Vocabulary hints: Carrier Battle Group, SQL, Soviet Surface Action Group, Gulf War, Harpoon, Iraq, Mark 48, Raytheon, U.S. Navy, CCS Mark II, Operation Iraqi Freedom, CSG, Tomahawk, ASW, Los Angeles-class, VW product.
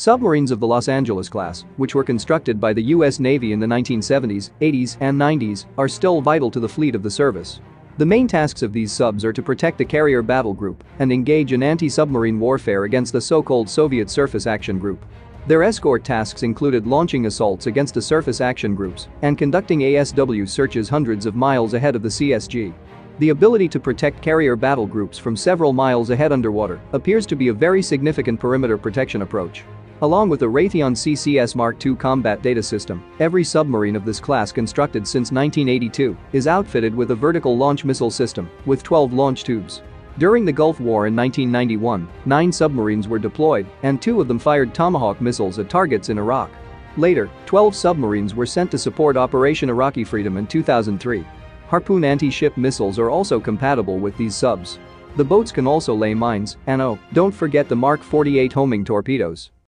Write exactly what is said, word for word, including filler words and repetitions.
Submarines of the Los Angeles-class, which were constructed by the U S Navy in the nineteen seventies, eighties, and nineties, are still vital to the fleet of the service. The main tasks of these subs are to protect the carrier battle group and engage in anti-submarine warfare against the so-called Soviet surface action group. Their escort tasks included launching assaults against the surface action groups and conducting A S W searches hundreds of miles ahead of the C S G. The ability to protect carrier battle groups from several miles ahead underwater appears to be a very significant perimeter protection approach. Along with the Raytheon C C S Mark two combat data system, every submarine of this class constructed since nineteen eighty-two is outfitted with a vertical launch missile system with twelve launch tubes. During the Gulf War in nineteen ninety-one, nine submarines were deployed and two of them fired Tomahawk missiles at targets in Iraq. Later, twelve submarines were sent to support Operation Iraqi Freedom in two thousand three. Harpoon anti-ship missiles are also compatible with these subs. The boats can also lay mines, and oh, don't forget the Mark forty-eight homing torpedoes.